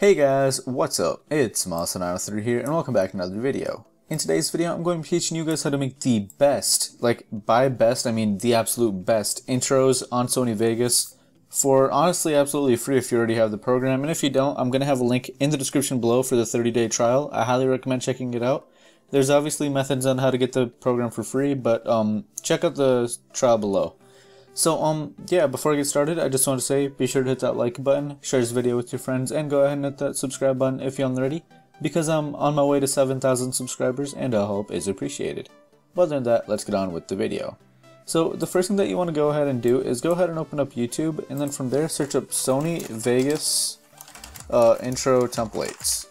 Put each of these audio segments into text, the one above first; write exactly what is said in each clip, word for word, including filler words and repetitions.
Hey guys, what's up? It's Muaaz five nine oh three here and welcome back to another video. In today's video, I'm going to be teaching you guys how to make the best, like by best, I mean the absolute best intros on Sony Vegas for honestly absolutely free if you already have the program. And if you don't, I'm going to have a link in the description below for the thirty day trial. I highly recommend checking it out. There's obviously methods on how to get the program for free, but um, check out the trial below. So um yeah, before I get started, I just want to say be sure to hit that like button, share this video with your friends, and go ahead and hit that subscribe button if you aren't already, because I'm on my way to seven thousand subscribers and I hope is appreciated. But other than that, let's get on with the video. So the first thing that you want to go ahead and do is go ahead and open up YouTube, and then from there search up Sony Vegas uh, intro templates.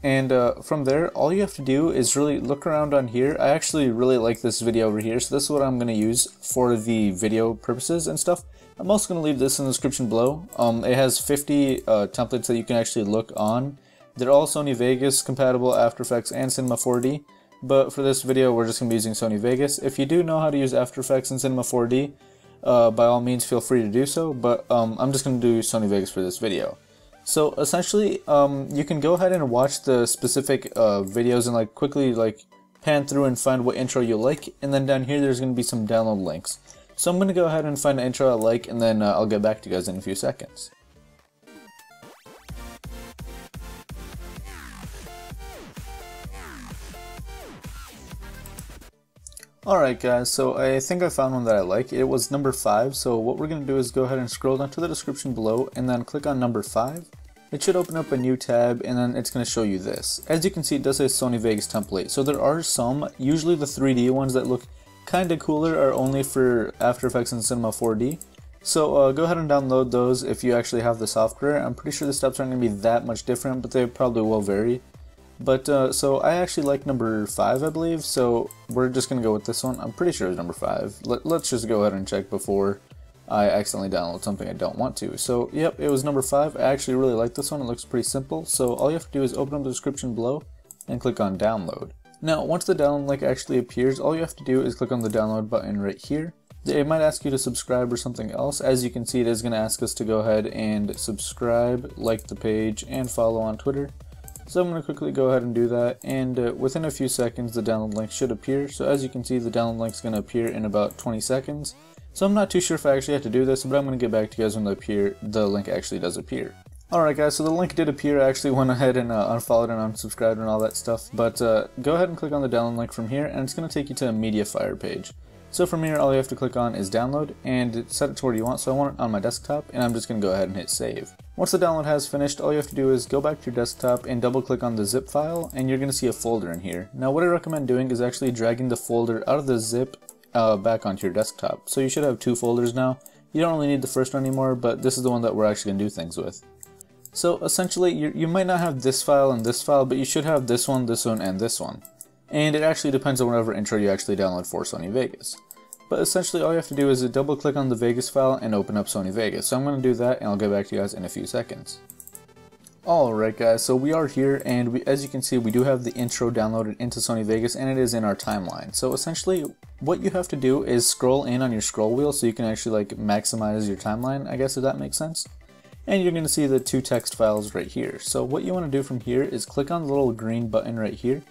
And uh, from there, all you have to do is really look around on here. I actually really like this video over here, so this is what I'm going to use for the video purposes and stuff. I'm also going to leave this in the description below. Um, it has fifty uh, templates that you can actually look on. They're all Sony Vegas compatible, After Effects, and Cinema four D. But for this video, we're just going to be using Sony Vegas. If you do know how to use After Effects and Cinema four D, uh, by all means feel free to do so, but um, I'm just going to do Sony Vegas for this video. So essentially, um, you can go ahead and watch the specific uh, videos and like quickly like pan through and find what intro you like, and then down here there's going to be some download links. So I'm going to go ahead and find an intro I like, and then uh, I'll get back to you guys in a few seconds. Alright guys, so I think I found one that I like. It was number five, so what we're going to do is go ahead and scroll down to the description below and then click on number five. It should open up a new tab, and then it's going to show you this. As you can see, it does say Sony Vegas template, so there are some, usually the three D ones that look kinda cooler are only for After Effects and Cinema four D. So uh, go ahead and download those if you actually have the software. I'm pretty sure the steps aren't going to be that much different, but they probably will vary. But, uh, so I actually like number five, I believe, so we're just going to go with this one. I'm pretty sure it's number five. Let, let's just go ahead and check before I accidentally download something I don't want to. So, yep, it was number five. I actually really like this one. It looks pretty simple. So all you have to do is open up the description below and click on download. Now, once the download link actually appears, all you have to do is click on the download button right here. It might ask you to subscribe or something else. As you can see, it is going to ask us to go ahead and subscribe, like the page, and follow on Twitter. So I'm going to quickly go ahead and do that, and uh, within a few seconds the download link should appear. So as you can see, the download link is going to appear in about twenty seconds. So I'm not too sure if I actually have to do this, but I'm going to get back to you guys when they appear, the link actually does appear. Alright guys, so the link did appear. I actually went ahead and uh, unfollowed and unsubscribed and all that stuff, but uh, go ahead and click on the download link from here, and it's going to take you to a MediaFire page. So from here all you have to click on is download and set it to where you want, so I want it on my desktop, and I'm just going to go ahead and hit save. Once the download has finished, all you have to do is go back to your desktop and double click on the zip file, and you're going to see a folder in here. Now what I recommend doing is actually dragging the folder out of the zip uh, back onto your desktop. So you should have two folders now. You don't really need the first one anymore, but this is the one that we're actually going to do things with. So essentially you, you might not have this file and this file, but you should have this one, this one, and this one. And it actually depends on whatever intro you actually download for Sony Vegas. But essentially all you have to do is double click on the Vegas file and open up Sony Vegas. So I'm going to do that, and I'll get back to you guys in a few seconds. Alright guys, so we are here, and we, as you can see, we do have the intro downloaded into Sony Vegas, and it is in our timeline. So essentially what you have to do is scroll in on your scroll wheel so you can actually like maximize your timeline, I guess, if that makes sense. And you're going to see the two text files right here. So what you want to do from here is click on the little green button right here.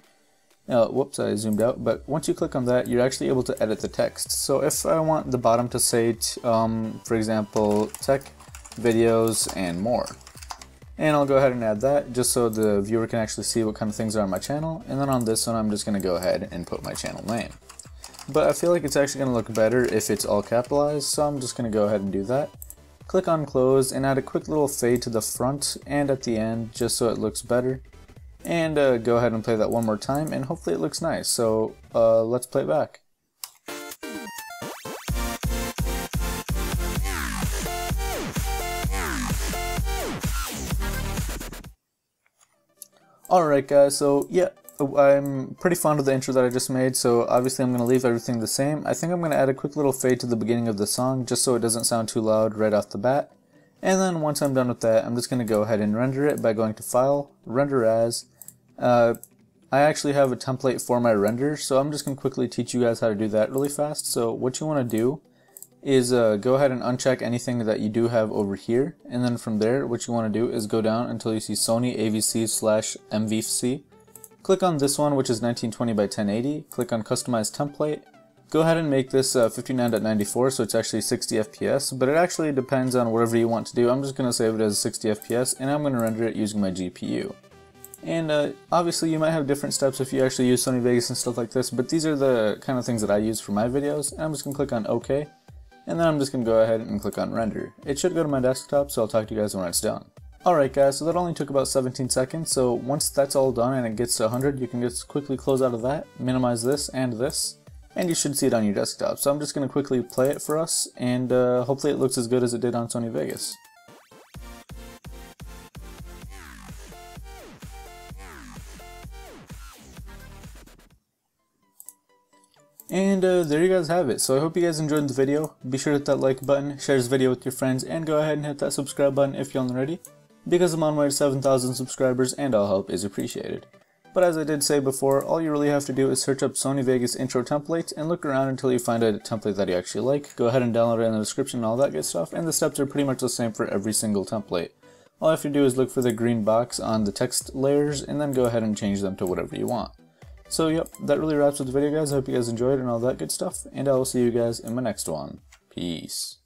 Uh, whoops, I zoomed out, but once you click on that, you're actually able to edit the text. So if I want the bottom to say, um, for example, tech, videos, and more. And I'll go ahead and add that just so the viewer can actually see what kind of things are on my channel. And then on this one, I'm just going to go ahead and put my channel name. But I feel like it's actually going to look better if it's all capitalized, so I'm just going to go ahead and do that. Click on close and add a quick little fade to the front and at the end just so it looks better. And uh, go ahead and play that one more time, and hopefully it looks nice. So uh, let's play it back. Alright guys, so yeah, I'm pretty fond of the intro that I just made, so obviously I'm going to leave everything the same. I think I'm going to add a quick little fade to the beginning of the song just so it doesn't sound too loud right off the bat. And then once I'm done with that, I'm just going to go ahead and render it by going to File, Render As. Uh, I actually have a template for my render, so I'm just going to quickly teach you guys how to do that really fast. So what you want to do is uh, go ahead and uncheck anything that you do have over here, and then from there what you want to do is go down until you see Sony A V C slash M V C. Click on this one, which is nineteen twenty by ten eighty, click on Customize Template. Go ahead and make this uh, fifty-nine point nine four, so it's actually sixty F P S, but it actually depends on whatever you want to do. I'm just going to save it as sixty F P S, and I'm going to render it using my G P U. And uh, obviously you might have different steps if you actually use Sony Vegas and stuff like this, but these are the kind of things that I use for my videos, and I'm just going to click on OK, and then I'm just going to go ahead and click on Render. It should go to my desktop, so I'll talk to you guys when it's done. Alright guys, so that only took about seventeen seconds, so once that's all done and it gets to one hundred, you can just quickly close out of that, minimize this and this, and you should see it on your desktop. So I'm just going to quickly play it for us, and uh, hopefully it looks as good as it did on Sony Vegas. And uh, there you guys have it. So I hope you guys enjoyed the video. Be sure to hit that like button, share this video with your friends, and go ahead and hit that subscribe button if you aren't already, because I'm on my way to seven thousand subscribers and all help is appreciated. But as I did say before, all you really have to do is search up Sony Vegas intro templates and look around until you find a template that you actually like. Go ahead and download it in the description and all that good stuff, and the steps are pretty much the same for every single template. All you have to do is look for the green box on the text layers and then go ahead and change them to whatever you want. So yep, that really wraps up the video guys. I hope you guys enjoyed and all that good stuff, and I will see you guys in my next one. Peace.